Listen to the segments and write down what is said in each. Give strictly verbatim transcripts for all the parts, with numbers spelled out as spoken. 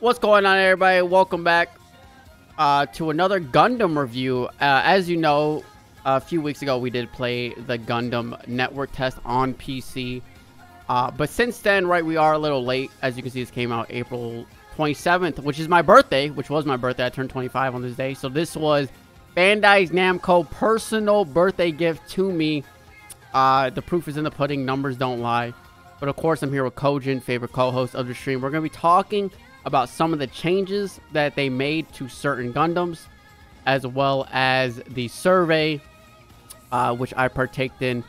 What's going on, everybody? Welcome back uh, to another Gundam review. Uh, as you know, a few weeks ago we did play the Gundam network test on P C. Uh, but since then, right, we are a little late. As you can see, this came out April twenty-seventh, which is my birthday, which was my birthday. I turned twenty-five on this day. So this was Bandai Namco personal birthday gift to me. Uh, the proof is in the pudding. Numbers don't lie. But of course, I'm here with Kojin, favorite co-host of the stream. We're going to be talking about some of the changes that they made to certain Gundams, as well as the survey, uh, which I partaked in,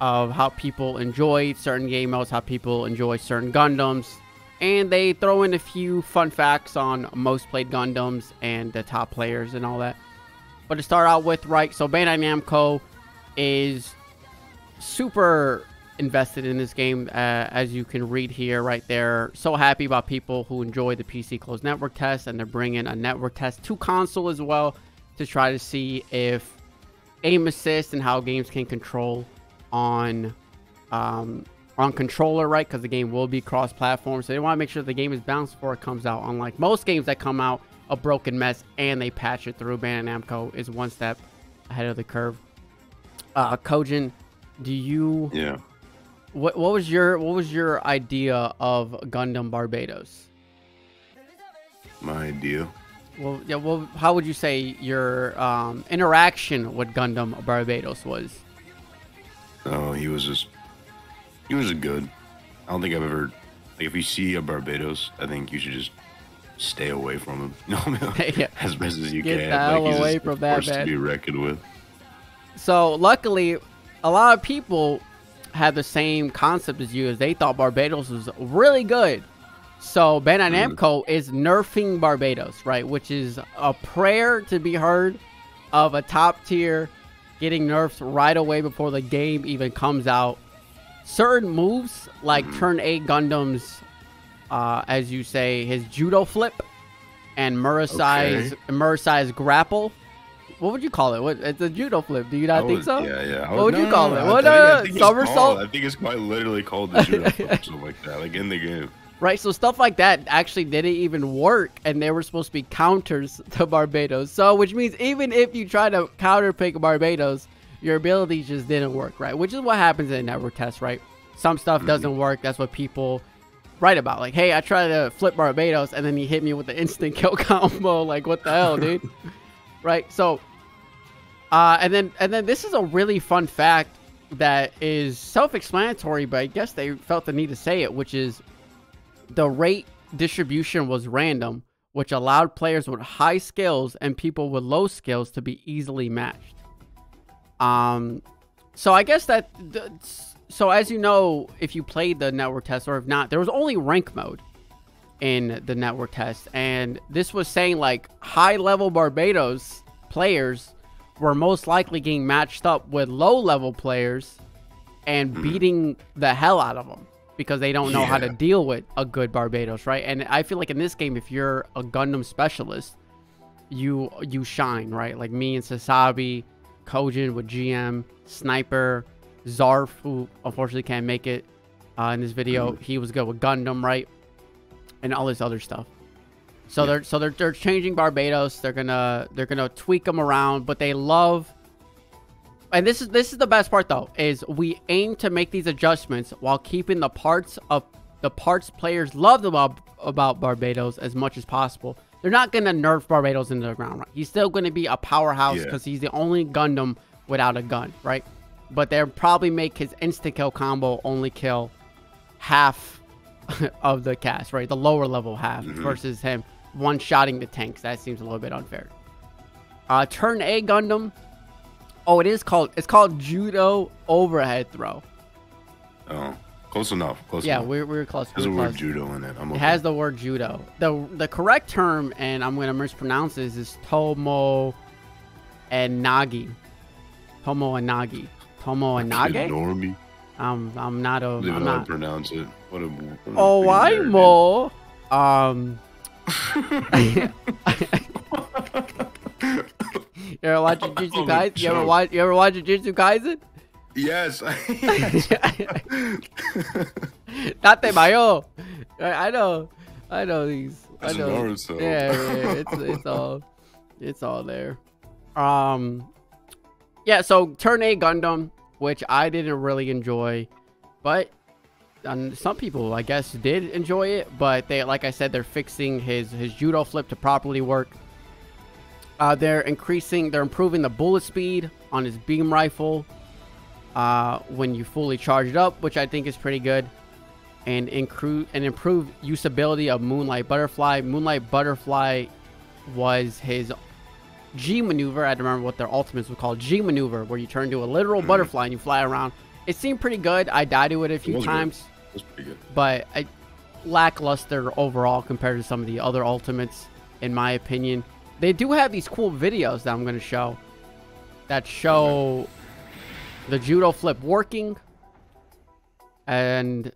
of how people enjoy certain game modes, how people enjoy certain Gundams, and they throw in a few fun facts on most played Gundams and the top players and all that. But to start out with, right, so Bandai Namco is super invested in this game, uh, as you can read here, right there. So happy about people who enjoy the P C closed network test, and they're bringing a network test to console as well to try to see if aim assist and how games can control on um, on controller, right? Because the game will be cross-platform, so they want to make sure the game is balanced before it comes out. Unlike most games that come out a broken mess and they patch it through, Bandai Namco is one step ahead of the curve. Uh, Kojin, do you? Yeah. What, what was your what was your idea of Gundam Barbatos? My idea. Well, yeah. Well, how would you say your um, interaction with Gundam Barbatos was? Oh, he was just he was good. I don't think I've ever, like, if you see a Barbatos, I think you should just stay away from him. No, I mean, yeah. As best as you Get can. Get like, away just from that man. To be reckoned with. So luckily, a lot of people had the same concept as you, as they thought Barbatos was really good. So Bandai Namco mm. is nerfing Barbatos, right? Which is a prayer to be heard of a top tier getting nerfed right away before the game even comes out. Certain moves like mm. Turn A Gundam's, uh, as you say, his judo flip and Murasai's, okay. Murasai's grapple. What would you call it? What, it's a judo flip. Do you not I think would, so? Yeah, yeah. I would, what would no, you call no, no, it? What I think, uh, I somersault? Called, I think it's quite literally called the judo flip or something like that, like in the game. Right, so stuff like that actually didn't even work, and they were supposed to be counters to Barbatos. So, which means even if you try to counterpick Barbatos, your ability just didn't work, right? Which is what happens in a network test, right? Some stuff mm-hmm. doesn't work. That's what people write about. Like, hey, I tried to flip Barbatos, and then he hit me with the instant kill combo. Like, what the hell, dude? Right, so, uh, and then and then this is a really fun fact that is self-explanatory, but I guess they felt the need to say it, which is the rate distribution was random, which allowed players with high skills and people with low skills to be easily matched. Um, so I guess that, so as you know, if you played the network test or if not, there was only rank mode in the network test, and this was saying like high level Barbatos players were most likely getting matched up with low level players and beating the hell out of them because they don't know yeah. how to deal with a good Barbatos, right? And I feel like in this game, if you're a Gundam specialist, you you shine, right? Like me and Sasabi, Kojin with G M Sniper, Zarf, who unfortunately can't make it uh, in this video, mm. he was good with Gundam, right? And all this other stuff. So yeah. they're so they're they're changing Barbatos. They're gonna they're gonna tweak them around, but they love. And this is this is the best part though, is we aim to make these adjustments while keeping the parts of the parts players love about about Barbatos as much as possible. They're not gonna nerf Barbatos into the ground, right? He's still gonna be a powerhouse because yeah. he's the only Gundam without a gun, right? But they'll probably make his insta kill combo only kill half of the cast, right? The lower level half mm-hmm. versus him one-shotting the tanks. That seems a little bit unfair. Uh, Turn A Gundam. Oh, it is called, it's called Judo Overhead Throw. Oh, close enough. Close yeah, enough. we were close. There's a word judo in it. I'm okay. It has the word judo. The the correct term, and I'm going to mispronounce this, is Tomoe Nage. Tomoe Nage. Tomoe Nage? Ignore me. Um, I'm not a. I'm not I pronounce it. What a. What a oh, I'm more. Um. You ever watch a Jitsu Kaisen? You ever watch? You ever watch a Jitsu Kaisen? Yes. Yes. Not the mayo. I know. I know these. That's I know. Naruto. Yeah, yeah, yeah. It's it's all, it's all there. Um, yeah. So Turn A Gundam, which I didn't really enjoy, but um, some people I guess did enjoy it. But they, like I said, they're fixing his his judo flip to properly work. Uh, they're increasing, they're improving the bullet speed on his beam rifle uh, when you fully charge it up, which I think is pretty good. And improve and improved usability of Moonlight Butterfly. Moonlight Butterfly was his G maneuver. I don't remember what their ultimates were called. G maneuver, where you turn into a literal mm. butterfly and you fly around. It seemed pretty good. I died to it a few it times. Good. It was pretty good. But I, lackluster overall compared to some of the other ultimates, in my opinion. They do have these cool videos that I'm going to show that show the judo flip working, and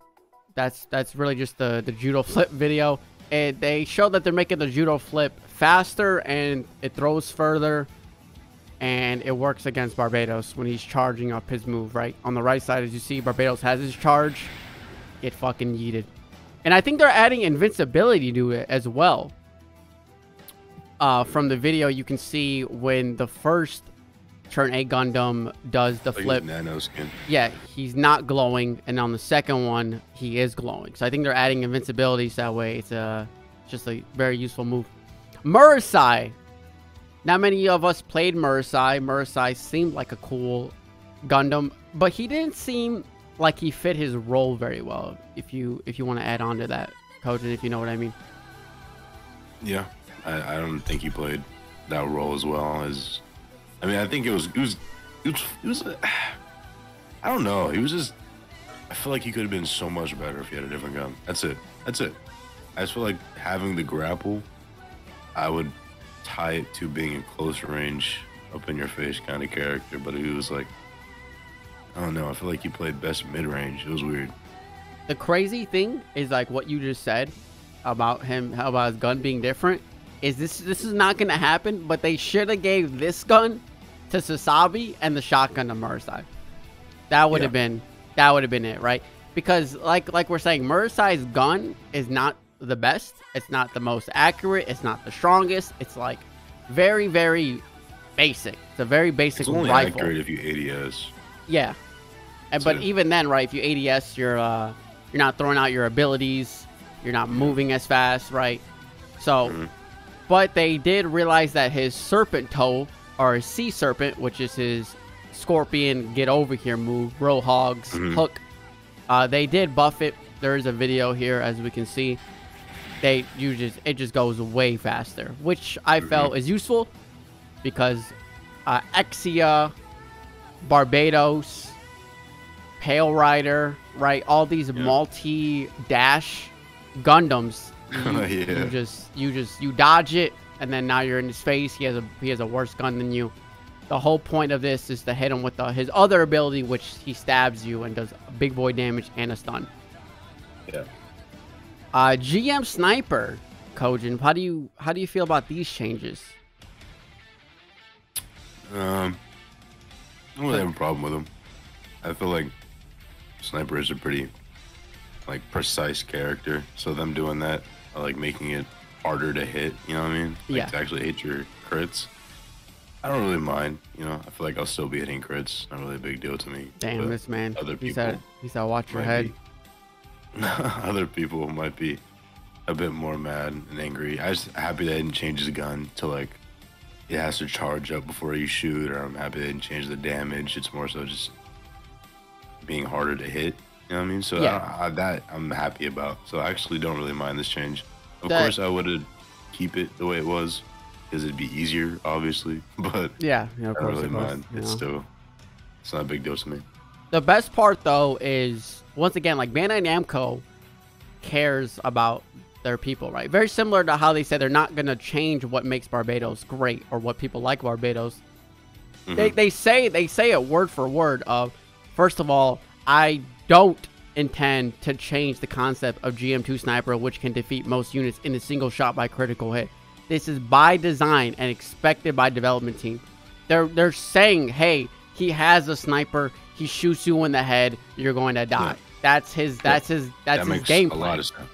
that's that's really just the the judo flip video, and they show that they're making the judo flip faster and it throws further, and it works against Barbatos when he's charging up his move. Right on the right side, as you see, Barbatos has his charge, it fucking yeeted. And I think they're adding invincibility to it as well. Uh, from the video, you can see when the first Turn A Gundam does the like flip. Nano skin. Yeah, he's not glowing, and on the second one, he is glowing. So I think they're adding invincibility, so that way it's a just a very useful move. Murasai. Not many of us played Murasai. Murasai seemed like a cool Gundam, but he didn't seem like he fit his role very well. If you if you want to add on to that, Kojin, if you know what I mean. Yeah. I, I don't think he played that role as well as. I mean, I think it was it was it was. It was a, I don't know. He was just. I feel like he could have been so much better if he had a different gun. That's it. That's it. I just feel like having the grapple, I would tie it to being a close range, up in your face kind of character. But he was like, I don't know. I feel like he played best mid range. It was weird. The crazy thing is like what you just said about him, how about his gun being different. Is this this is not gonna happen? But they should have gave this gun to Sasabi and the shotgun to Murasai. That would have yeah. been that would have been it, right? Because like like we're saying, Murasai's gun is not the best. It's not the most accurate. It's not the strongest. It's like very very basic. It's a very basic rifle. It's only rifle. accurate if you A D S. Yeah, and, but it. even then, right? If you A D S, you're uh, you're not throwing out your abilities. You're not moving as fast, right? So. Mm-hmm. But they did realize that his serpent toe, or his sea serpent, which is his scorpion get over here move, Rohog's mm-hmm. hook, uh, they did buff it. There is a video here, as we can see. They you just it just goes way faster, which I mm-hmm. felt is useful because uh, Exia, Barbatos, Pale Rider, right? All these yeah. multi-dash Gundams. You, oh, yeah. you just you just you dodge it, and then now you're in his face. He has a he has a worse gun than you. The whole point of this is to hit him with the, his other ability, which he stabs you and does big boy damage and a stun. Yeah. Uh, G M Sniper, Kojin. How do you how do you feel about these changes? Um, I don't really have a problem with them. I feel like snipers are pretty like precise character, so them doing that. Like making it harder to hit, you know what I mean? Like yeah. to actually hit your crits. I don't really mind, you know. I feel like I'll still be hitting crits. Not really a big deal to me. Damn but this man. Other people. He said, he said watch your head. Be, other people might be a bit more mad and angry. I'm just happy they didn't change the gun to like it has to charge up before you shoot, or I'm happy they didn't change the damage. It's more so just being harder to hit. You know what I mean? So yeah. I, I, that I'm happy about. So I actually don't really mind this change. Of that, course, I would have keep it the way it was because it'd be easier, obviously. But yeah, yeah of I don't course, really of course, mind. It's know. still it's not a big deal to me. The best part, though, is once again, like Bandai Namco cares about their people, right? Very similar to how they said they're not going to change what makes Barbatos great or what people like Barbatos. Mm-hmm. They they say they say it word for word. Of first of all, I. don't intend to change the concept of G M two Sniper, which can defeat most units in a single shot by critical hit. This is by design and expected by development team. They're they're saying, hey, he has a sniper. He shoots you in the head. You're going to die. Yeah. That's his. That's his. That's that his game plan. A lot of sense.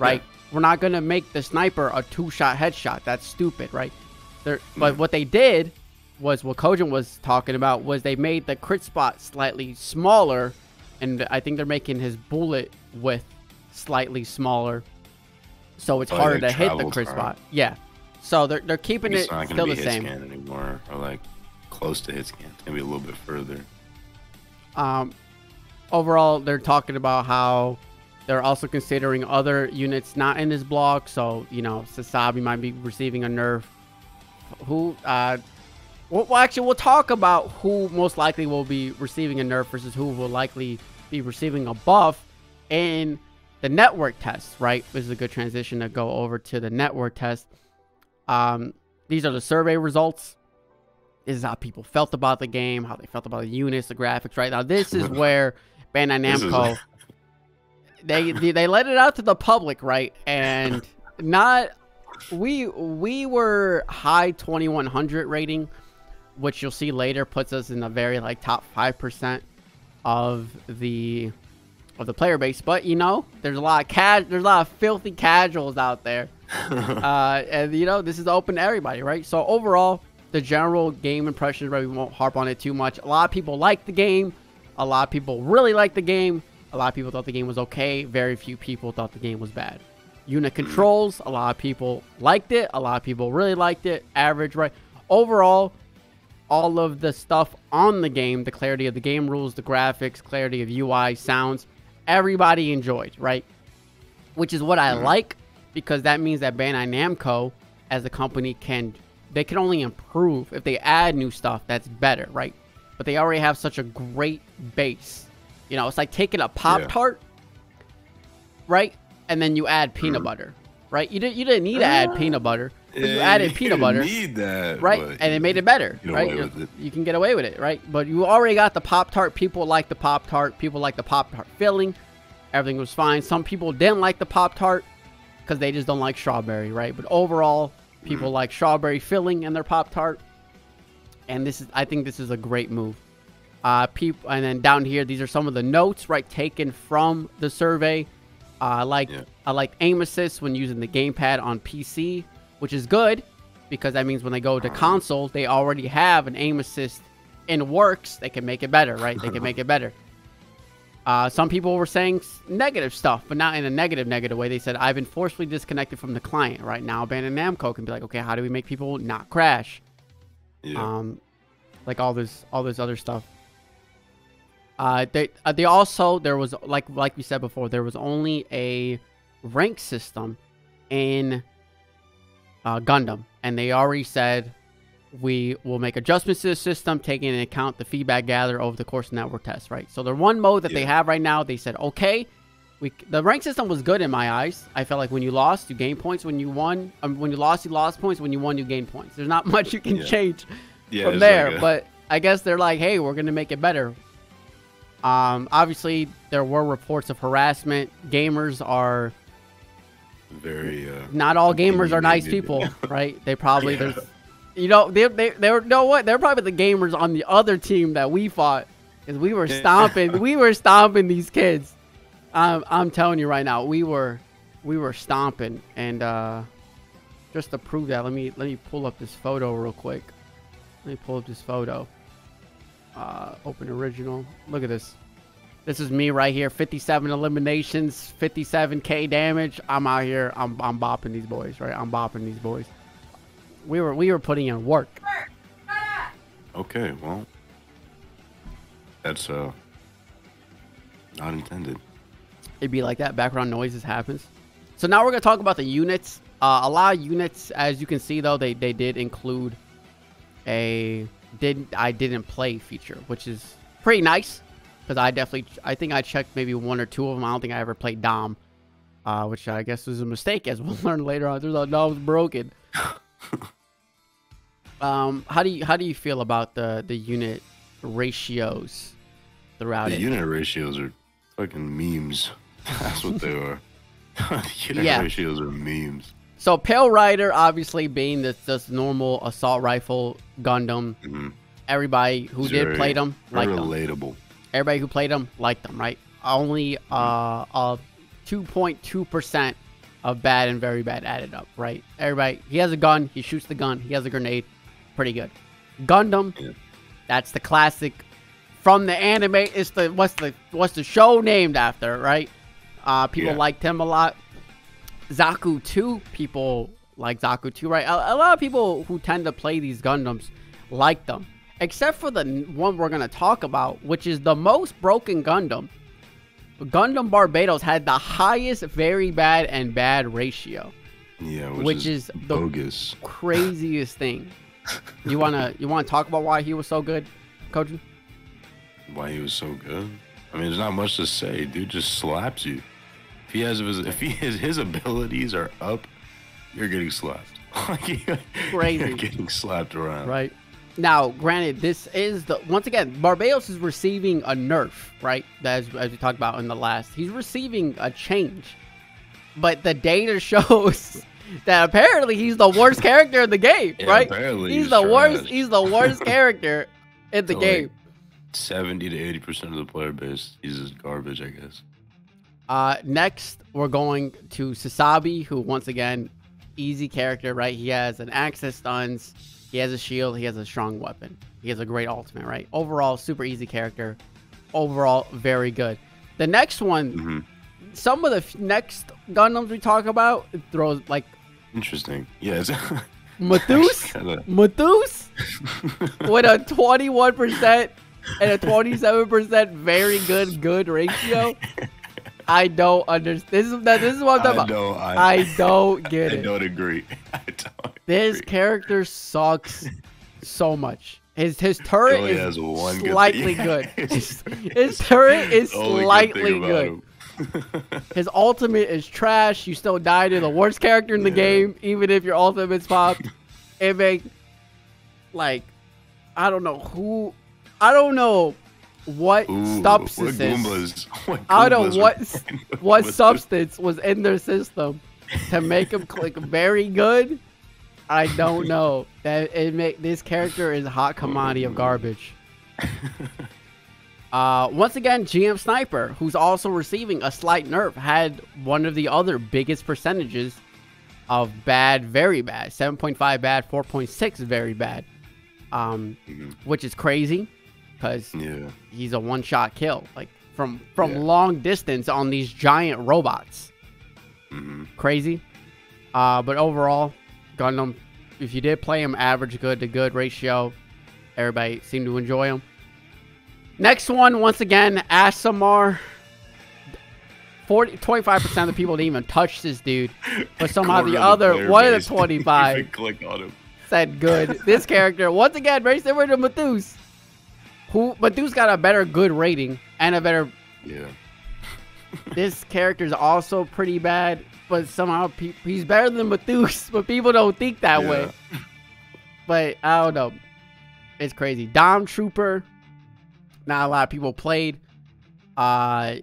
Right. Yeah. We're not going to make the sniper a two-shot headshot. That's stupid, right? They're, but what they did was what Kojin was talking about, was they made the crit spot slightly smaller, and I think they're making his bullet width slightly smaller, so it's oh, harder to hit the crit time. spot. Yeah, so they're, they're keeping it's it not still be the hit same scan anymore, or like close to hit scan, maybe a little bit further. Um, overall, they're talking about how they're also considering other units not in this block, so you know, Sasabi might be receiving a nerf. Who? Uh, well, actually, we'll talk about who most likely will be receiving a nerf versus who will likely be receiving a buff in the network test, right? This is a good transition to go over to the network test. Um, these are the survey results. This is how people felt about the game, how they felt about the units, the graphics, right? Now, this is where Bandai Namco, they, they, they let it out to the public, right? And not... We we were high twenty-one hundred rating, which you'll see later puts us in the very like top five percent of the of the player base. But you know, there's a lot of cad there's a lot of filthy casuals out there, uh, and you know, this is open to everybody, right? So overall, the general game impressions, right? We won't harp on it too much. A lot of people liked the game. A lot of people really liked the game. A lot of people thought the game was okay. Very few people thought the game was bad. Unit controls, a lot of people liked it. A lot of people really liked it. Average, right? Overall, all of the stuff on the game, the clarity of the game rules, the graphics, clarity of U I, sounds, everybody enjoyed, right? Which is what I like, because that means that Bandai Namco, as a company, can they can only improve. If they add new stuff, that's better, right? But they already have such a great base. You know, it's like taking a Pop-Tart, yeah. right? And then you add peanut mm. butter, right? You didn't you didn't need to add peanut butter. Yeah, you added you peanut butter, need that, right? And it made it better, right? You, it. you can get away with it, right? But you already got the Pop-Tart. People like the Pop-Tart. People like the Pop-Tart filling. Everything was fine. Some people didn't like the Pop-Tart because they just don't like strawberry, right? But overall, people mm. like strawberry filling in their Pop-Tart. And this is, I think, this is a great move. Uh, people, and then down here, these are some of the notes, right, taken from the survey. Uh, I like yeah. I like aim assist when using the gamepad on P C, which is good because that means when they go to console, they already have an aim assist in works. They can make it better, right? They can make it better. Uh, some people were saying negative stuff, but not in a negative, negative way. They said, I've been forcefully disconnected from the client. Right now, Bandai Namco can be like, okay, how do we make people not crash? Yeah. Um, like all this, all this other stuff. Uh, they uh, they also there was like like we said before, there was only a rank system in uh, Gundam, and they already said we will make adjustments to the system, taking into account the feedback gathered over the course of network tests. Right, so the one mode that yeah. they have right now, they said okay, we the rank system was good in my eyes. I felt like when you lost, you gained points. When you won, um, when you lost, you lost points. When you won, you gained points. There's not much you can yeah. change yeah, from there, like a... but I guess they're like, hey, we're gonna make it better. Um, obviously, there were reports of harassment. Gamers are very uh, not all gamers are nice people, right? They probably yeah. there's, you know, they they they were, you know what? They're probably the gamers on the other team that we fought, because we were stomping, we were stomping these kids. I'm I'm telling you right now, we were we were stomping, and uh, just to prove that, let me let me pull up this photo real quick. Let me pull up this photo. Uh, open original. Look at this. This is me right here. fifty-seven eliminations, fifty-seven K damage. I'm out here. I'm I'm bopping these boys, right? I'm bopping these boys. We were we were putting in work. Okay, well, that's uh not intended. It'd be like that. Background noises happens. So now we're gonna talk about the units. Uh, a lot of units, as you can see, though, they they did include a. Did I didn't play feature, which is pretty nice, because I definitely I think I checked maybe one or two of them. I don't think I ever played Dom, uh, which I guess was a mistake, as we'll learn later on. There's a Dom's broken. um, how do you how do you feel about the the unit ratios throughout it? The unit ratios are fucking memes. That's what they are. The unit yeah. ratios are memes. So Pale Rider, obviously being this just normal assault rifle Gundam, mm-hmm. everybody who Zero. did play them liked relatable. them. Everybody who played them liked them, right? Only uh, uh two point two percent of bad and very bad added up, right? Everybody, he has a gun, he shoots the gun, he has a grenade, pretty good. Gundam, that's the classic from the anime. It's the what's the what's the show named after, right? Uh, people yeah. liked him a lot. Zaku two, people like Zaku two, right? A, a lot of people who tend to play these Gundams like them, except for the one we're gonna talk about, which is the most broken Gundam. Gundam Barbatos had the highest very bad and bad ratio. Yeah, which, which is, is the bogus, craziest thing. You wanna you wanna talk about why he was so good, Kojin? Why he was so good? I mean, there's not much to say. Dude just slaps you. If he has his if he has, his abilities are up, you're getting slapped. Crazy. You're getting slapped around. Right. Now, granted, this is the once again Barbatos is receiving a nerf, right? As as we talked about in the last, he's receiving a change, but the data shows that apparently he's the worst character in the game, yeah, right? Apparently he's, he's the trash. worst. He's the worst character in the so game. Like Seventy to eighty percent of the player base, he's just garbage, I guess. Uh, next, we're going to Sasabi, who once again, easy character, right? He has an access stuns. He has a shield. He has a strong weapon. He has a great ultimate, right? Overall, super easy character. Overall, very good. The next one, mm-hmm. some of the f next Gundams we talk about, it throws like... Interesting. Yes. Methus? Kinda... Methus? With a twenty-one percent and a twenty-seven percent very good, good ratio. I don't understand. This is, this is what I'm talking I about. Don't, I, I don't get I it. I don't agree. I don't This character sucks so much. His his turret is has one slightly good. Yeah, good. His, his turret is slightly good. good. His ultimate is trash. You still die to the worst character in the yeah. game, even if your ultimate's popped. It make like I don't know who I don't know what Ooh, substance what what I don't know what what substance was in their system to make him click very good. I don't know. That it make this character is a hot commodity of garbage. Uh, once again, G M Sniper, who's also receiving a slight nerf, had one of the other biggest percentages of bad, very bad. seven point five bad, four point six very bad. Um, mm-hmm. Which is crazy because yeah. he's a one-shot kill, like from from yeah. long distance on these giant robots. Mm-hmm. Crazy. Uh, but overall, Gundam, if you did play him, average good to good ratio. Everybody seemed to enjoy him. Next one, once again, Asshimar. forty, twenty-five percent of the people didn't even touch this dude. But somehow the other, one of the twenty-five click on him. Said good. This character, once again, very similar to Methus. Who, Methus got a better good rating and a better... Yeah. This character's also pretty bad. But somehow pe he's better than Methus, but people don't think that yeah. way. But I don't know. It's crazy. Dom Trooper. Not a lot of people played. Uh,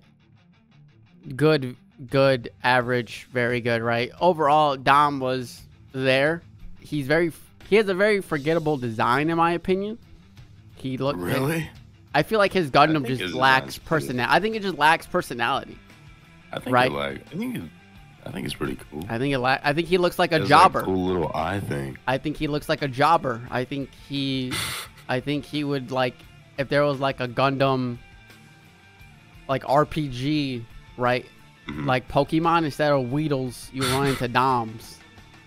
good, good, average, very good, right? Overall, Dom was there. He's very. He has a very forgettable design, in my opinion. He looked really. His, I feel like his Gundam just lacks personality. I think it just lacks personality. I think right. Like, I think. It I think it's pretty cool. I think it la I think he looks like a jobber. Like a cool little eye thing. I think he looks like a jobber. I think he, I think he would like if there was like a Gundam, like R P G, right? Mm-hmm. Like Pokemon, instead of Weedles, you run into Doms.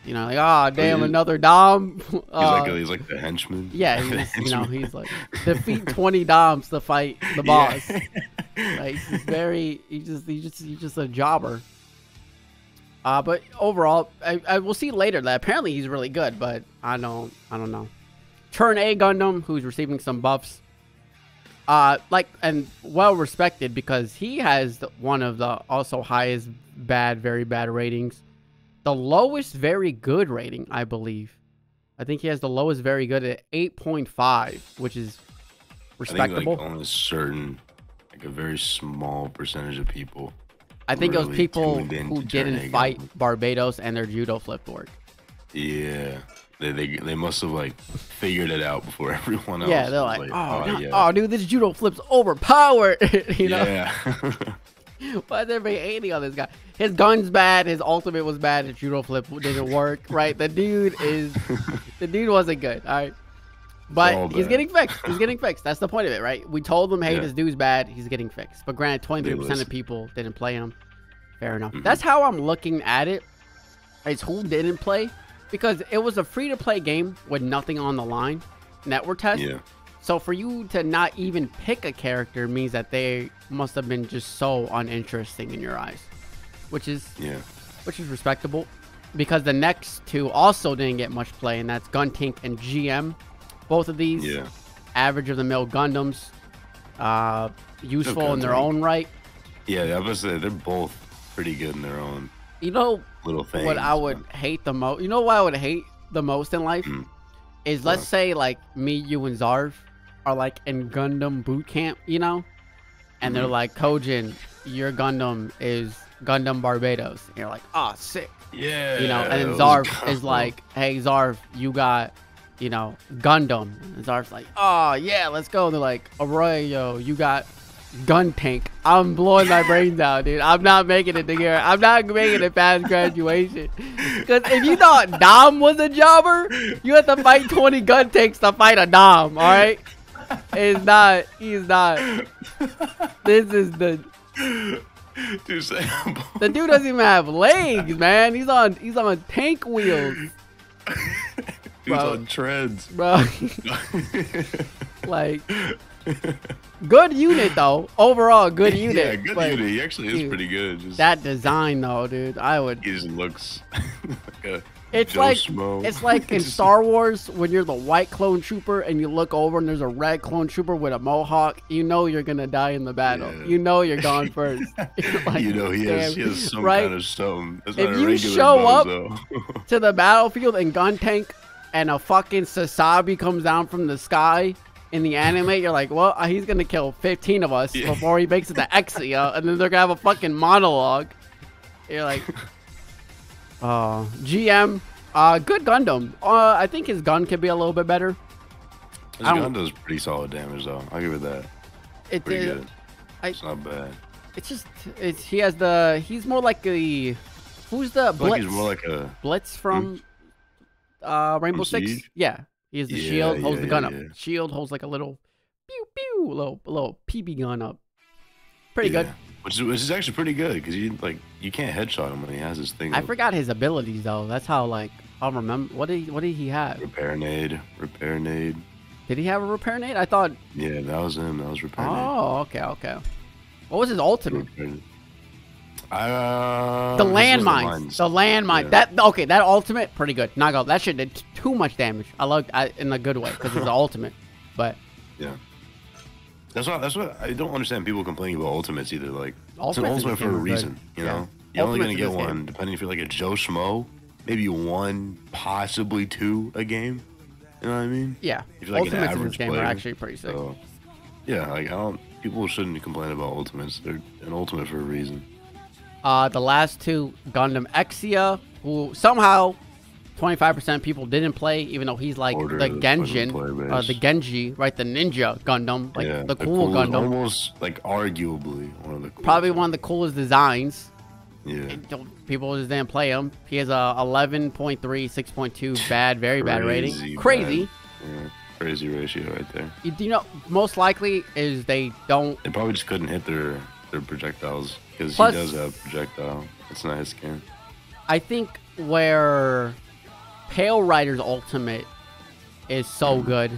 You know, like ah, oh, damn, he's, another Dom. He's, uh, like, he's like the henchman. Yeah, he's, the henchman. You know, he's like defeat twenty Doms to fight the boss. Yeah. Like he's very, he just, he just, he's just a jobber. Uh, but overall, I, I will see later that apparently he's really good, but I don't, I don't know. Turn A Gundam, who's receiving some buffs, uh, like and well respected because he has the, one of the also highest bad, very bad ratings, the lowest very good rating, I believe. I think he has the lowest very good at eight point five, which is respectable. I think like on a certain, like a very small percentage of people. I think really it was people who didn't fight Barbatos and their judo flip work. Yeah, they they they must have like figured it out before everyone else. Yeah, they're like, like oh, oh, no, yeah. oh, dude, this judo flip's overpowered. You know, yeah. Why is everybody hating on this guy? His gun's bad. His ultimate was bad. His judo flip didn't work. Right? The dude is, the dude wasn't good. All right. But he's getting fixed. He's getting fixed. That's the point of it, right? We told them, hey, yeah. this dude's bad. He's getting fixed. But granted, twenty-three percent of people didn't play him. Fair enough. Mm-hmm. That's how I'm looking at it. It's who didn't play. Because it was a free-to-play game with nothing on the line. Network test. Yeah. So for you to not even pick a character means that they must have been just so uninteresting in your eyes. Which is, yeah. which is respectable. Because the next two also didn't get much play. And that's Gun Tank and G M. Both of these, yeah. average of the mill Gundams, uh, useful no Gundam. in their own right. Yeah, I was gonna say they're both pretty good in their own. You know, little things. What I would but... hate the most, you know, what I would hate the most in life mm. is let's yeah. say like me, you, and Zarf are like in Gundam boot camp, you know, and mm. they're like, Kojin, your Gundam is Gundam Barbatos, and you're like, ah, oh, sick, yeah, you know, and then Zarf Gundam. is like, hey, Zarf, you got. You know, Gundam. And Zarf's like, oh, yeah, let's go. And they're like, ArroyoYo, you got Gun Tank. I'm blowing my brains out, dude. I'm not making it to here. I'm not making it past graduation. Because if you thought Dom was a jobber, you have to fight twenty Gun Tanks to fight a Dom, all right? It's not. He's not. This is the... Dude, the dude doesn't even have legs, man. He's on, he's on tank wheels. He's on treads, bro. Like, good unit though. Overall, good unit. Yeah, good but, unit. He actually is dude, pretty good. Just, that design though, dude. I would. He just looks. Like a it's Joe like Schmo. It's like in Star Wars when you're the white clone trooper and you look over and there's a red clone trooper with a mohawk. You know you're gonna die in the battle. Yeah. You know you're gone first. Like, you know he has, he has some right? kind of stone. That's if not you show bozo. up to the battlefield and Gun Tank. And a fucking Sasabi comes down from the sky in the anime. You're like, well, he's gonna kill fifteen of us yeah. before he makes it to Exia, and then they're gonna have a fucking monologue. You're like, oh, G M, uh, good Gundam. Uh, I think his gun could be a little bit better. His gun does pretty solid damage, though. I'll give it that. It pretty is, good. I, it's not bad. It's just, it's he has the. He's more like a. Who's the Blitz? Like he's more like a Blitz from. Mm. Uh, Rainbow Six, Siege? yeah. He has the yeah, shield, holds yeah, the gun yeah, up. Yeah. Shield holds like a little, pew pew, little little P B gun up. Pretty yeah. good. Which is, which is actually pretty good because you like you can't headshot him when he has his thing. I up. forgot his abilities though. That's how like I'll remember. What did he, what did he have? Repair nade, repair nade. Did he have a repair nade? I thought. Yeah, that was him. That was repair. Oh, nade. okay, okay. What was his ultimate? Uh, the landmines, the landmine. Yeah. That okay. That ultimate, pretty good. Not gonna, that shit did too much damage. I loved I, in a good way because it's the ultimate. But yeah, that's what that's what I don't understand. People complaining about ultimates either. Like it's an ultimate for a reason. You yeah. know, you're ultimates only gonna get one game. Depending if you're like a Joe Schmo, maybe one, possibly two a game. You know what I mean? Yeah. If you're like ultimates an in this game player, are actually pretty sick. So, yeah, like I don't. People shouldn't complain about ultimates. They're an ultimate for a reason. Uh, the last two, Gundam Exia, who somehow twenty-five percent of people didn't play, even though he's like Order the Genjin, the, uh, the Genji, right? The ninja Gundam, like yeah, the, cool the cool Gundam. Almost like arguably one of the coolest. Probably one of the coolest designs. Yeah. People just didn't play him. He has a eleven point three, six point two, bad, very bad rating. Crazy. Yeah, crazy ratio right there. You, you know, most likely is they don't. They probably just couldn't hit their, their projectiles. Because he does have projectile. It's not his skin. I think where Pale Rider's ultimate is so mm. good.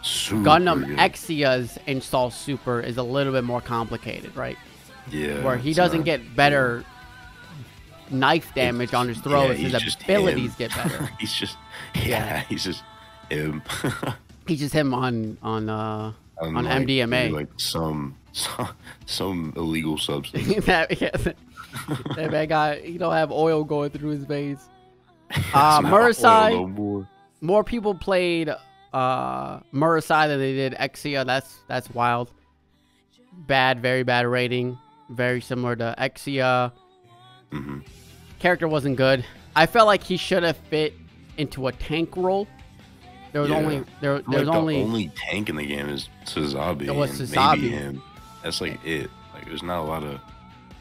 Super Gundam good. Exia's install super is a little bit more complicated, right? Yeah. Where he doesn't not, get better yeah. knife damage it's, on his throws. Yeah, his abilities him. get better. He's just yeah, yeah. He's just him. He's just him on on uh on like, M D M A. Like some. Some illegal substance. that, yeah, that, that man got, he don't have oil going through his veins. Uh, Murasai, oil, no more people played uh, Murasai than they did Exia. That's that's wild. Bad, very bad rating. Very similar to Exia. Mm-hmm. Character wasn't good. I felt like he should have fit into a tank role. There was yeah. only there. There's like only the only tank in the game is Sasabi. It was Sasabi. That's like it. Like there's not a lot of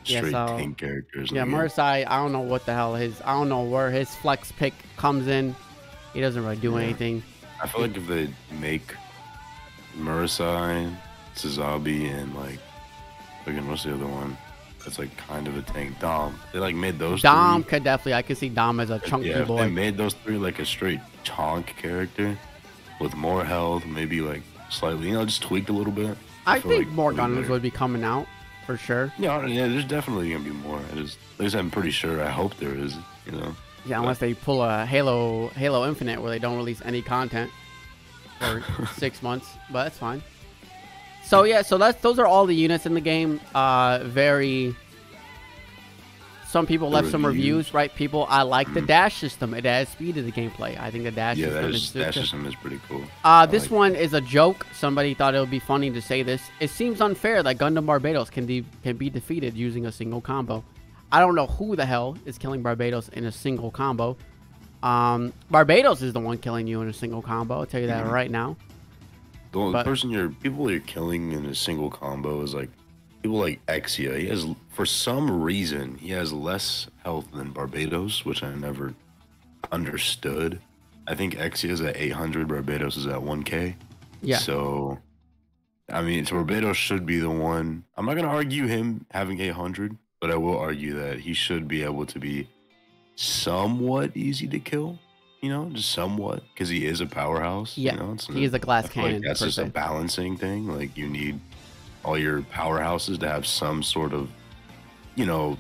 Straight yeah, so, tank characters. Yeah, Murasai, I don't know what the hell his, I don't know where his flex pick comes in. He doesn't really do yeah. anything. I feel like if they make Murasai, Sasabi, and like, again, what's the other one? That's like kind of a tank. Dom. They like made those Dom three. could definitely, I could see Dom as a chunky yeah, boy. They made those three like a straight chonk character with more health, maybe like slightly, you know, just tweaked a little bit. I, I think like more Gundams would be coming out for sure. Yeah, yeah, there's definitely gonna be more. I just, at least I'm pretty sure. I hope there is, you know. Yeah, unless but. they pull a Halo, Halo Infinite, where they don't release any content for six months, but that's fine. So yeah, so that's those are all the units in the game. Uh, very. Some people left some reviews, right? People, I like the dash system. It adds speed to the gameplay. I think the dash yeah, system, that is, is dash system is pretty cool. Uh, this like one it. is a joke. Somebody thought it would be funny to say this. It seems unfair that Gundam Barbatos can be can be defeated using a single combo. I don't know who the hell is killing Barbatos in a single combo. Um, Barbatos is the one killing you in a single combo. I'll tell you that mm-hmm. right now. The but, person you're people you're killing in a single combo is like. People like Exia, he has, for some reason, he has less health than Barbatos, which I never understood. I think Exia is at eight hundred, Barbatos is at one K. Yeah. So, I mean, so Barbatos should be the one. I'm not going to argue him having eight hundred, but I will argue that he should be able to be somewhat easy to kill, you know, just somewhat, because he is a powerhouse. Yeah, you know? It's he a, is a glass cannon. Like that's just se. a balancing thing. Like, you need all your powerhouses to have some sort of, you know,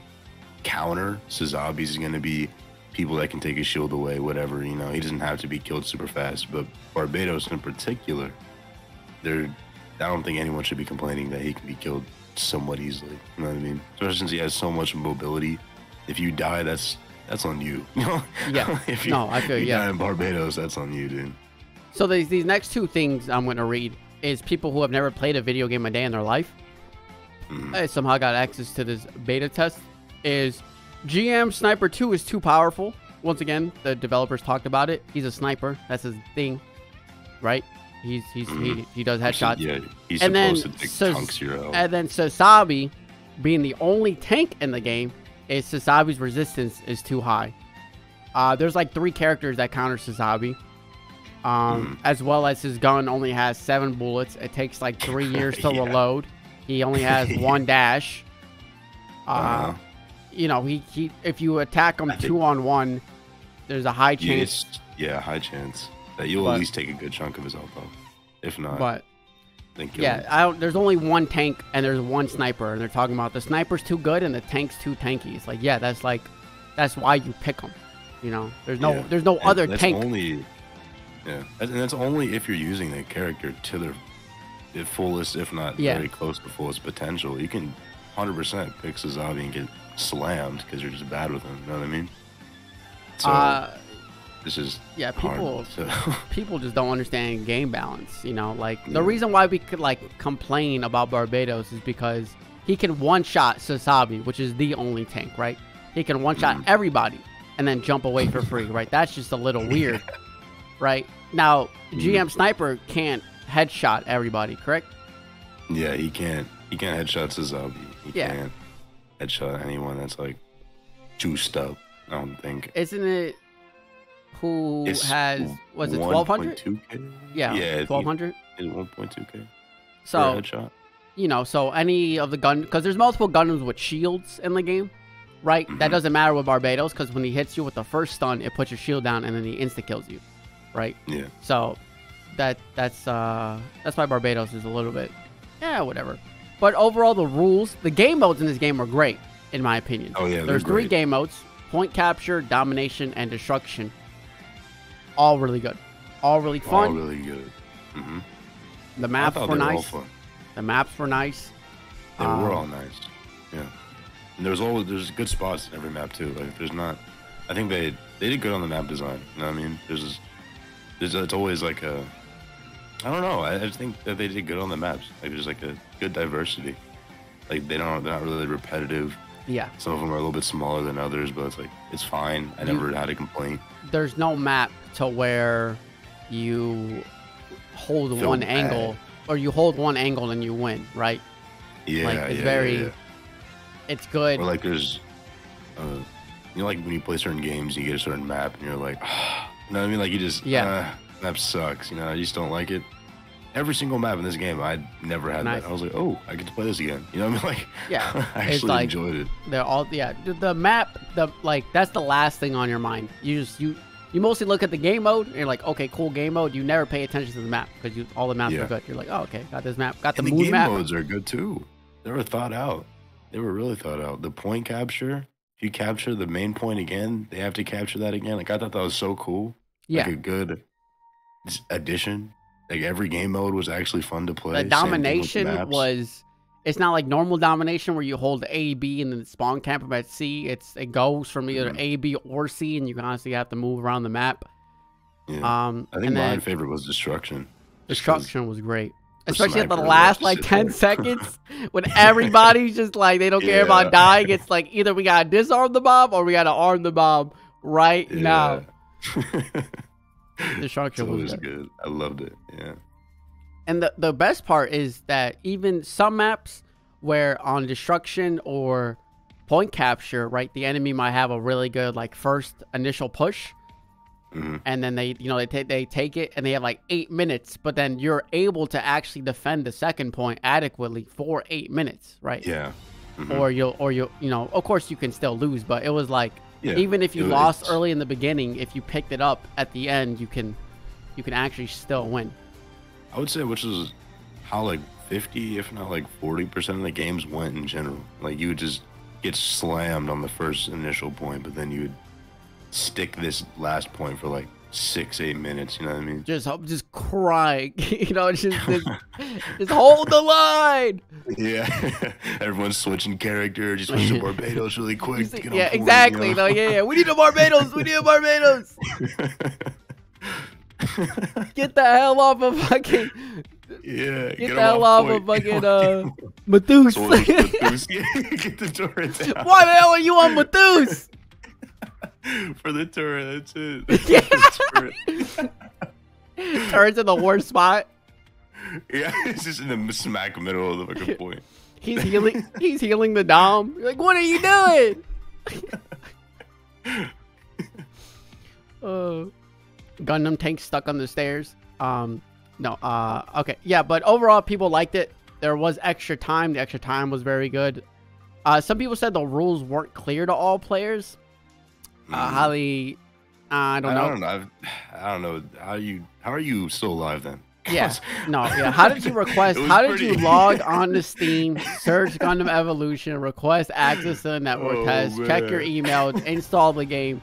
counter. Sasabi's going to be people that can take his shield away, whatever, you know. He doesn't have to be killed super fast, but Barbatos in particular, they're, I don't think anyone should be complaining that he can be killed somewhat easily, you know what I mean? Especially since he has so much mobility. If you die, that's that's on you. Yeah. If you, no, I feel, you yeah. die in Barbatos, that's on you, dude. So these, these next two things I'm going to read is people who have never played a video game a day in their life mm. somehow got access to this beta test. Is G M Sniper two is too powerful. Once again, the developers talked about it. He's a sniper. That's his thing, right? He's he's mm. he, he does headshots. Yeah, he's and supposed then, to take so, chunks your health. And then Sasabi, being the only tank in the game, is Sasabi's resistance is too high. Uh, there's like three characters that counter Sasabi. Um, mm. As well as his gun only has seven bullets. It takes like three years to yeah. reload. He only has one dash. Uh, uh, you know, he, he if you attack him I two on one, there's a high chance. Yeah, yeah high chance that you'll but, at least take a good chunk of his health off. If not, but thank you. Yeah, I don't, there's only one tank and there's one sniper, and they're talking about the sniper's too good and the tank's too tanky. It's like, yeah, that's like, that's why you pick him. You know, there's no, yeah. there's no and other that's tank. Only, Yeah, and that's only if you're using that character to their, their fullest, if not yeah. very close to fullest potential. You can one hundred percent pick Sasabi and get slammed because you're just bad with him. You know what I mean? So uh, this is yeah, people hard, so. people just don't understand game balance. You know, like yeah. the reason why we could like complain about Barbatos is because he can one shot Sasabi, which is the only tank, right? He can one shot mm. everybody and then jump away for free, right? That's just a little weird. yeah. Right now, G M Sniper can't headshot everybody, correct? Yeah, he can't. He can't headshot Sasabi. He yeah. can't headshot anyone that's like juiced up. I don't think. Isn't it? Who it's has was it twelve hundred? Yeah, yeah, twelve hundred. It's one point two k. So headshot. You know, so any of the gun because there's multiple Gundams with shields in the game, right? Mm-hmm. That doesn't matter with Barbatos because when he hits you with the first stun, it puts your shield down and then he insta kills you. Right. Yeah. So that that's uh that's why Barbatos is a little bit yeah whatever. But overall, the rules, the game modes in this game are great in my opinion. Oh yeah. There's three great. game modes: point capture, domination, and destruction. All really good. All really fun. All really good. Mm-hmm. The maps were nice. Fun. The maps were nice. They um, were all nice. Yeah. And there's always there's good spots in every map too. Like there's not. I think they they did good on the map design. You know what I mean? There's just, There's, it's always like a, I don't know. I, I just think that they did good on the maps. Like there's like a good diversity. Like they don't, they're not really repetitive. Yeah. Some of them are a little bit smaller than others, but it's like it's fine. I never you, had a complaint. There's no map to where you hold Feel one bad. angle or you hold one angle and you win, right? Yeah. Like it's yeah, very, yeah, yeah. It's good. Or like there's, uh, you know, like when you play certain games, you get a certain map, and you're like, oh, you know what I mean? Like you just, yeah, uh, map sucks. You know, I just don't like it. Every single map in this game, I never had nice. that. I was like, oh, I get to play this again. You know what I mean? Like, yeah, I actually like, enjoyed it. They're all, yeah, the map, the like, that's the last thing on your mind. You just, you, you mostly look at the game mode, and you're like, okay, cool game mode. You never pay attention to the map because you, all the maps yeah. are good. You're like, oh, okay, got this map, got the, the moon game map. Modes are good too. They were thought out. They were really thought out. The point capture, if you capture the main point again, they have to capture that again. Like, I thought that was so cool. Yeah. Like a good addition. Like, every game mode was actually fun to play. The domination was... It's not like normal domination where you hold A, B, and then spawn camp at C. It's, it goes from either yeah. A, B, or C, and you honestly have to move around the map. Yeah. Um, I think my favorite was Destruction. Destruction was great. Especially at the last, like, ten seconds when everybody's just, like, they don't yeah. care about dying. It's like, either we got to disarm the bomb or we got to arm the bomb right yeah. now. Destruction was good. good. I loved it. Yeah. And the the best part is that even some maps where on destruction or point capture, right, the enemy might have a really good like first initial push, mm-hmm. and then they you know they take they take it and they have like eight minutes, but then you're able to actually defend the second point adequately for eight minutes, right? Yeah. Mm-hmm. Or you'll or you you know of course you can still lose, but it was like. Yeah, even if you lost it's... early in the beginning, if you picked it up at the end, you can, you can actually still win. I would say, which is how like fifty, if not like forty percent of the games went in general. Like you would just get slammed on the first initial point, but then you would stick this last point for like six, eight minutes. You know what I mean? Just, just crying. You know, just, just, just hold the line. Yeah, everyone's switching character. Just switch to Barbatos really quick. See, yeah, point, exactly. You know? No, yeah, yeah. We need a Barbatos. We need a Barbatos. Get the hell off of fucking. Yeah. Get, get the hell off point. of fucking uh, Methus. Get the turret down. Why the hell are you on Methus? For the turret, that's it. That's yeah. the turret. Turret's in the worst spot. Yeah, it's just in the smack middle of the fucking point. He's healing. He's healing the Dom. You're like, what are you doing? uh, Gundam tank stuck on the stairs. Um, no. Uh, okay. Yeah, but overall, people liked it. There was extra time. The extra time was very good. Uh, some people said the rules weren't clear to all players. Uh, Holly, uh, I don't know. I don't know. I've, I don't know how you. How are you still alive then? Yes. Yeah, no. Yeah. How did you request? How did pretty... you log on to Steam, search Gundamevolution, request access to the network oh, test, man. check your emails, install the game,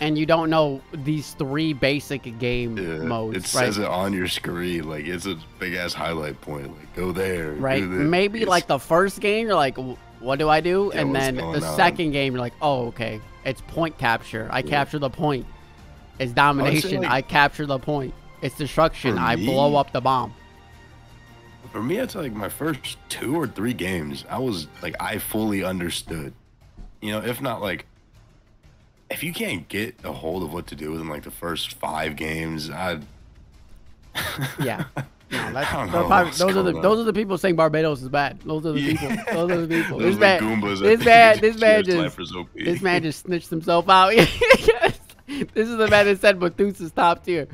and you don't know these three basic game yeah, modes? It says right? it on your screen, like it's a big ass highlight point. Like go there. Right. Maybe it's... like the first game, you're like, what do I do? Yeah, and then the on? second game, you're like, oh, okay. It's point capture. I yeah. capture the point. It's domination. I, like, I capture the point. It's destruction. Me, I blow up the bomb. For me, it's like my first two or three games. I was like, I fully understood. You know, if not like, if you can't get a hold of what to do within like the first five games, I. Yeah. No, that's, I don't know probably, those are the on. those are the people saying Barbatos is bad. Those are the people. Yeah. Those are the people. This man, this man, this man just this man just snitched himself out. Yes. This is the man that said Methus is top tier.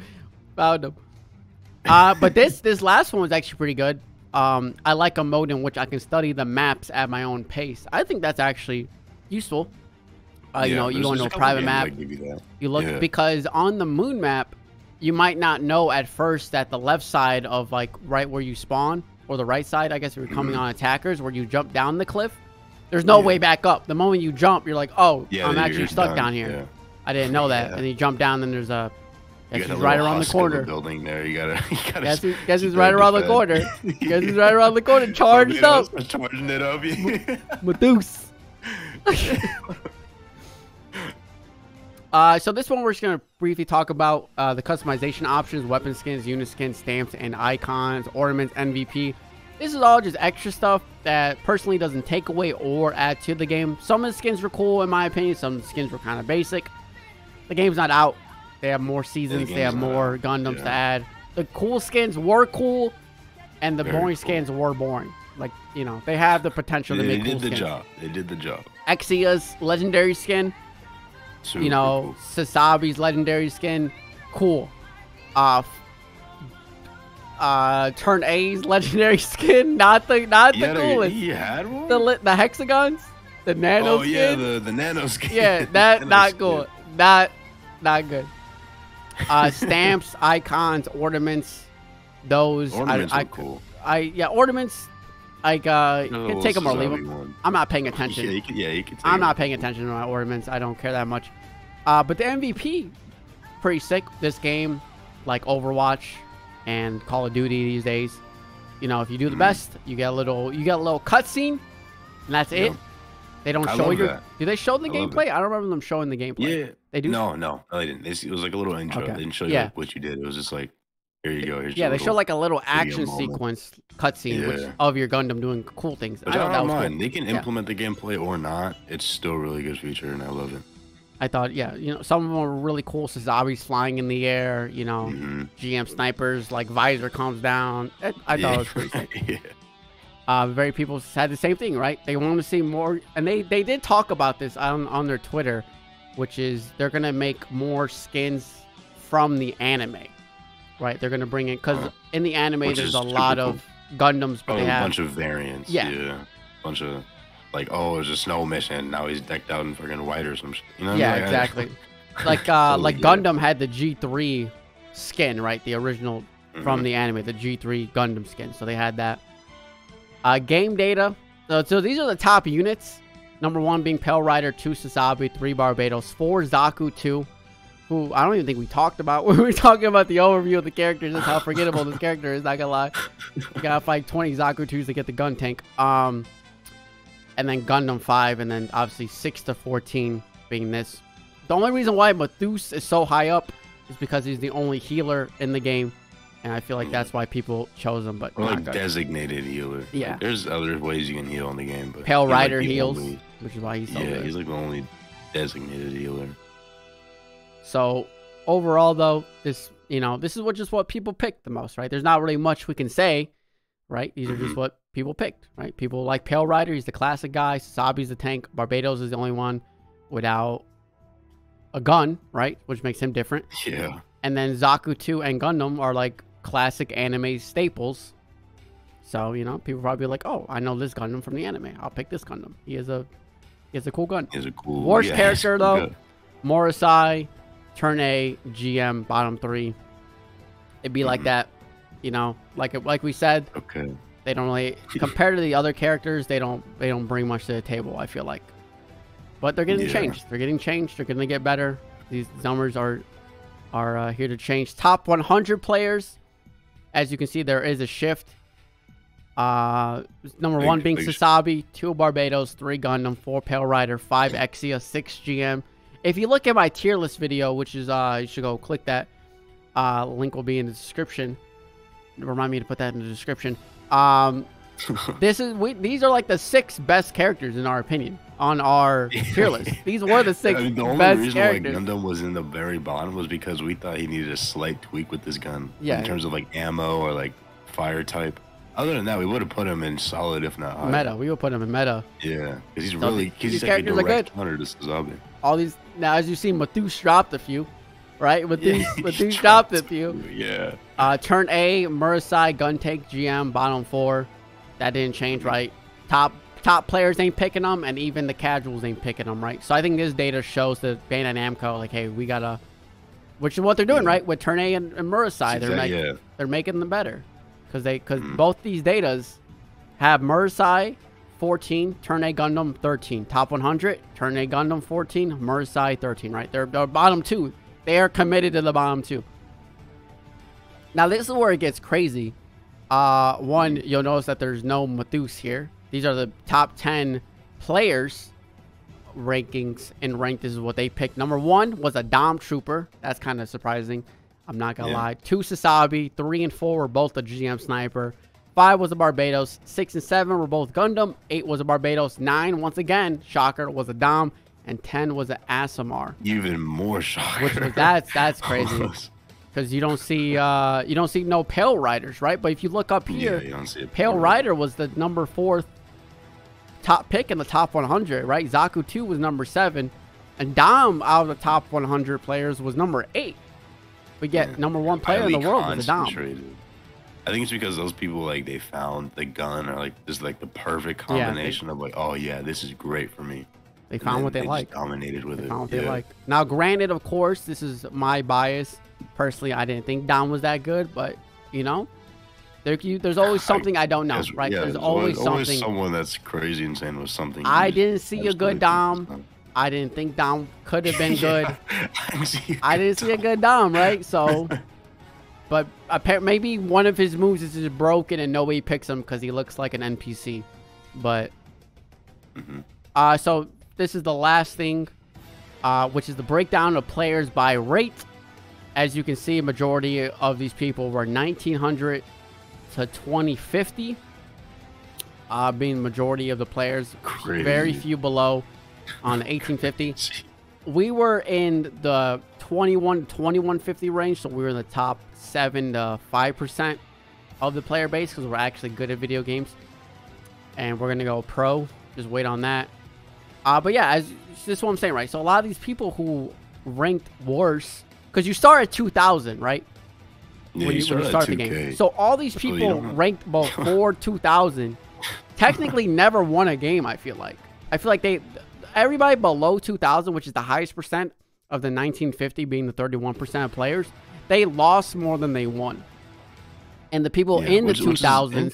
Found him. Uh, but this this last one was actually pretty good. Um, I like a mode in which I can study the maps at my own pace. I think that's actually useful. Uh, yeah, you know, you go into a private map. You, you look yeah. because on the moon map. You might not know at first that the left side of like right where you spawn or the right side, I guess if you're coming mm-hmm. on attackers where you jump down the cliff, there's no yeah. way back up. The moment you jump, you're like, oh, yeah, I'm actually stuck done. down here. Yeah. I didn't know that. Yeah. And you jump down, then there's a, guess who's right around the corner. Building there. You gotta, you gotta guess, who, guess who's right around the corner. Guess who's right around the corner. Charged up. Charging it up. Methus. Uh, so this one we're just going to briefly talk about uh, the customization options, weapon skins, unit skins, stamps, and icons, ornaments, M V P. This is all just extra stuff that personally doesn't take away or add to the game. Some of the skins were cool in my opinion. Some of the skins were kind of basic. The game's not out. They have more seasons. The they have more out. Gundams yeah. to add. The cool skins were cool, and the Very boring cool. skins were boring. Like, you know, they have the potential yeah, to make they cool They did the skins. job. They did the job. Exia's legendary skin. Super you know, cool. Sasabi's legendary skin. Cool. Uh, uh, Turn A's legendary skin. Not the, not he the coolest. A, he had one? The, the hexagons. The nano oh, skin. Oh, yeah, the, the nano skin. Yeah, that, not skin. cool. Not, not good. Uh, stamps, icons, ornaments. Those ornaments I, I, are cool. I yeah ornaments, like uh, you can take them or leave them. One. I'm not paying attention. Yeah, you can, yeah, you can take I'm not paying attention to my ornaments. I don't care that much. Uh, but the M V P, pretty sick. This game, like Overwatch, and Call of Duty these days, you know, if you do the mm. best, you get a little, you get a little cutscene, and that's yeah. it. They don't I show you. That. Do they show the I gameplay? I don't remember them showing the gameplay. Yeah, they do. No, no, no, they didn't. They, it was like a little intro. Okay. They didn't show you yeah. like, what you did. It was just like. Here you go. Here's yeah, they show like a little action moment. sequence cutscene yeah. of your Gundam doing cool things. But I don't, I don't that mind. Cool. They can implement yeah. the gameplay or not. It's still a really good feature, and I love it. I thought, yeah, you know, some of them were really cool. Sasabi's flying in the air, you know, mm-hmm. G M snipers, like visor comes down. I, I yeah. thought it was pretty sick. yeah. uh, very people said the same thing, right? They want to see more, and they, they did talk about this on, on their Twitter, which is they're going to make more skins from the anime. Right, they're gonna bring in because uh, in the anime there's a lot of Gundams, but oh, they have a bunch of variants. Yeah, yeah. bunch of like oh, there's a snow mission. Now he's decked out in freaking white or some shit. You know yeah, I mean? exactly. like uh, totally like Gundam it. had the G three skin, right? The original mm-hmm. from the anime, the G three Gundam skin. So they had that. Uh, game data. So, so these are the top units. Number one being Pale Rider, two Sasabi, three Barbatos, four Zaku, two. Who I don't even think we talked about when we were talking about the overview of the characters. That's how forgettable this character is, not gonna lie. You gotta fight twenty Zaku twos to get the Gun Tank. Um, and then Gundam five, and then obviously six to fourteen being this. The only reason why Methus is so high up is because he's the only healer in the game. And I feel like that's why people chose him. But or like designated healer. Yeah. Like, there's other ways you can heal in the game. But Pale Rider like heals, only, which is why he's so Yeah, good. he's like the only designated healer. So overall, though, this, you know, this is what just what people picked the most, right? There's not really much we can say, right? These are just what people picked, right? People like Pale Rider. He's the classic guy. Sasabi's the tank. Barbatos is the only one without a gun, right? Which makes him different. Yeah. And then Zaku two and Gundam are like classic anime staples. So, you know, people probably be like, oh, I know this Gundam from the anime. I'll pick this Gundam. He is a, he is a cool gun. He's a cool Worst yeah, character, cool though, Murasai. Turn A, G M, bottom three. It'd be mm-hmm. like that, you know, like like we said. Okay. They don't really compared to the other characters. They don't they don't bring much to the table. I feel like, but they're getting yeah. changed. They're getting changed. They're gonna get better. These numbers are are uh, here to change. Top one hundred players. As you can see, there is a shift. Uh, number big, one being Sasabi, two Barbatos, three Gundam, four Pale Rider, five Exia, six G M. If you look at my tier list video, which is, uh, you should go click that, uh, link will be in the description. Remind me to put that in the description. Um, this is, we, these are like the six best characters in our opinion on our tier list. These were the six I mean, the only best reason characters. Why Gundam was in the very bottom was because we thought he needed a slight tweak with this gun. Yeah. In terms of like ammo or like fire type. Other than that, we would have put him in solid, if not high. Meta. We would put him in meta. Yeah, because he's so really, he's like a direct hunter to Sasabi. All these now, as you see, Methus dropped a few, right? Methus, yeah, Methus dropped, dropped a few. Yeah. Uh, Turn A, Murasai, Gun Tank, G M, bottom four. That didn't change, right? Top top players ain't picking them, and even the casuals ain't picking them, right? So I think this data shows that Bandai Namco, like, hey, we gotta, which is what they're doing, yeah. right? With Turn A and, and Murasai, exactly, they're making yeah. they're making them better. Because they, because mm. both these datas have Murasai fourteen, Turn A Gundam thirteen, top one hundred, Turn A Gundam fourteen, Murasai thirteen, right? They're, they're bottom two. They are committed to the bottom two. Now, this is where it gets crazy. Uh, one, you'll notice that there's no Methus here. These are the top ten players rankings and ranked. This is what they picked. Number one was a Dom Trooper. That's kind of surprising. I'm not gonna yeah. lie. Two Sasabi, three and four were both a G M Sniper. Five was a Barbatos. Six and seven were both Gundam. Eight was a Barbatos. Nine, once again, shocker, was a Dom, and ten was an Asshimar. Even more shocker. Which was, that's that's crazy. Because because you don't see uh, you don't see no Pale Riders, right? But if you look up here, yeah, you don't see it. Pale Rider was the number fourth top pick in the top one hundred, right? Zaku two was number seven, and Dom out of the top one hundred players was number eight. We get yeah. number one player in the world with a Dom. I think it's because those people, like, they found the gun or like just like the perfect combination yeah, they, of like, oh yeah, this is great for me. They found what they, they like. Dominated with they it. Found what yeah. they liked. Now, granted, of course, this is my bias. Personally, I didn't think Dom was that good, but you know, there you, there's always something I, I don't know, yes, right? Yeah, there's, there's always, always something. Someone that's crazy and saying was something. I didn't see a good Dom. I didn't think Dom could have been good. yeah, I, see I didn't Dom. see a good Dom, right? So. But maybe one of his moves is just broken and nobody picks him because he looks like an N P C. But mm-hmm. uh, so this is the last thing, uh, which is the breakdown of players by rate. As you can see, majority of these people were nineteen hundred to twenty fifty, uh, being the majority of the players. Crazy. Very few below on eighteen fifty. We were in the twenty-one to twenty-one fifty range, so we were in the top seven to five percent of the player base because we're actually good at video games, and we're gonna go pro. Just wait on that. Uh, but yeah, as this is what I'm saying, right? So a lot of these people who ranked worse, because you start at two thousand, right? Yeah, when you, you start, when you start at the game. So all these people ranked before two thousand technically never won a game. I feel like I feel like they everybody below two thousand, which is the highest percent of the nineteen fifty, being the thirty-one percent of players. They lost more than they won. And the people yeah, in the two thousands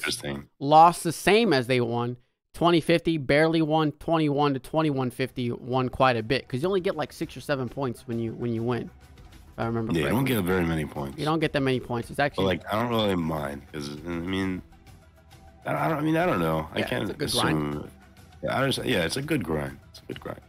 lost the same as they won. twenty fifty barely won. twenty-one to twenty-one fifty won quite a bit, because you only get like six or seven points when you when you win, if I remember. Yeah, correctly. You don't get very many points. You don't get that many points. It's actually, but like, I don't really mind, because I mean, I don't, I don't. I mean, I don't know. I yeah, can't it's a good assume. Grind. Yeah, I just, yeah, it's a good grind. It's a good grind.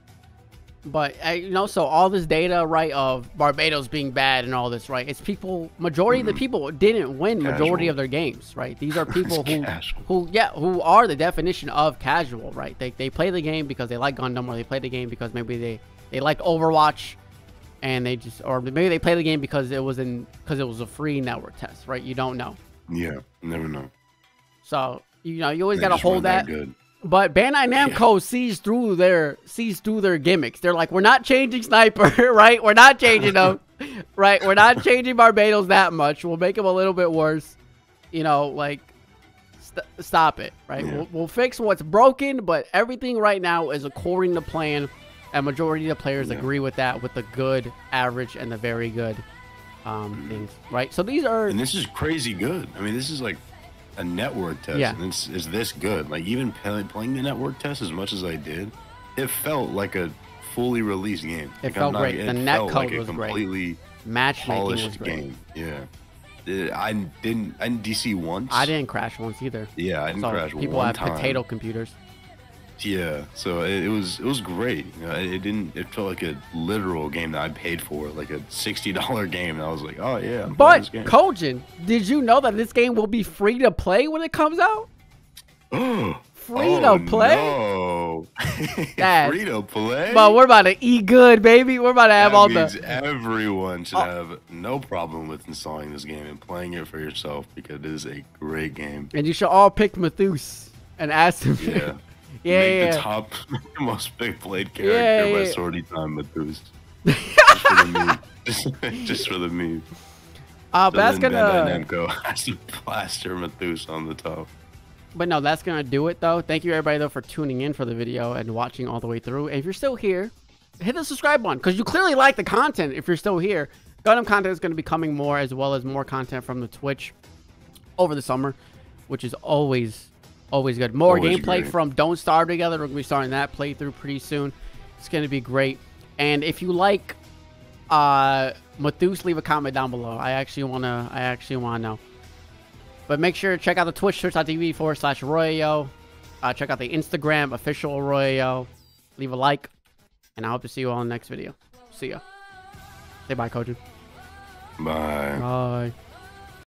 But, you know, so all this data, right, of Barbatos being bad and all this, right? It's people, majority mm-hmm. of the people didn't win casual. majority of their games, right? These are people who, casual. who, yeah, who are the definition of casual, right? They, they play the game because they like Gundam, or they play the game because maybe they, they like Overwatch, and they just, or maybe they play the game because it was in, because it was a free network test, right? You don't know. Yeah, never know. So, you know, you always got to hold that. that good. But Bandai Namco yeah. sees through their sees through their gimmicks. They're like, we're not changing Sniper, right? We're not changing them, right? We're not changing Barbatos that much. We'll make them a little bit worse, you know. Like, st stop it, right? Yeah. We'll, we'll fix what's broken, but everything right now is according to plan, and majority of the players yeah. agree with that, with the good, average, and the very good um, mm. things, right? So these are, and this is crazy good. I mean, this is like a network test, yeah. and it's, it's this good. Like, even play, playing the network test as much as I did, it felt like a fully released game. It like felt not, great. It the net code like was completely great. Matchmaking was great. Game. Yeah, it, I didn't. I didn't D C once. I didn't crash once either. Yeah, I didn't so crash. People one have time. potato computers. Yeah, so it, it was it was great. You know, it, it didn't. It felt like a literal game that I paid for, like a sixty dollar game. And I was like, oh yeah. I'm but this game. Kojin, did you know that this game will be free to play when it comes out? free oh, to play. No. free to play. But we're about to eat good, baby. We're about to have that all the. Everyone should oh. have no problem with installing this game and playing it for yourself, because it is a great game. And you should all pick Methus and ask him. Yeah. Yeah, make yeah, the yeah. top most big played character yeah, yeah, by yeah. sortie time with Methus. Just for the meme. Just, just for the meme. Uh, so that's gonna Bandai Namco has to plaster Methus on the top. But no, that's gonna do it though. Thank you everybody though for tuning in for the video and watching all the way through. And if you're still here, hit the subscribe button, because you clearly like the content. If you're still here, Gundam content is gonna be coming more, as well as more content from the Twitch over the summer, which is always. Always good. More Always gameplay great. from Don't Starve Together. We're going to be starting that playthrough pretty soon. It's going to be great. And if you like uh, Methus, leave a comment down below. I actually want to I actually want to know. But make sure to check out the Twitch, twitch.tv forward slash ArroyoYo. Uh, check out the Instagram, official ArroyoYo. Leave a like. And I hope to see you all in the next video. See ya. Say bye, Kojin. Bye. Bye.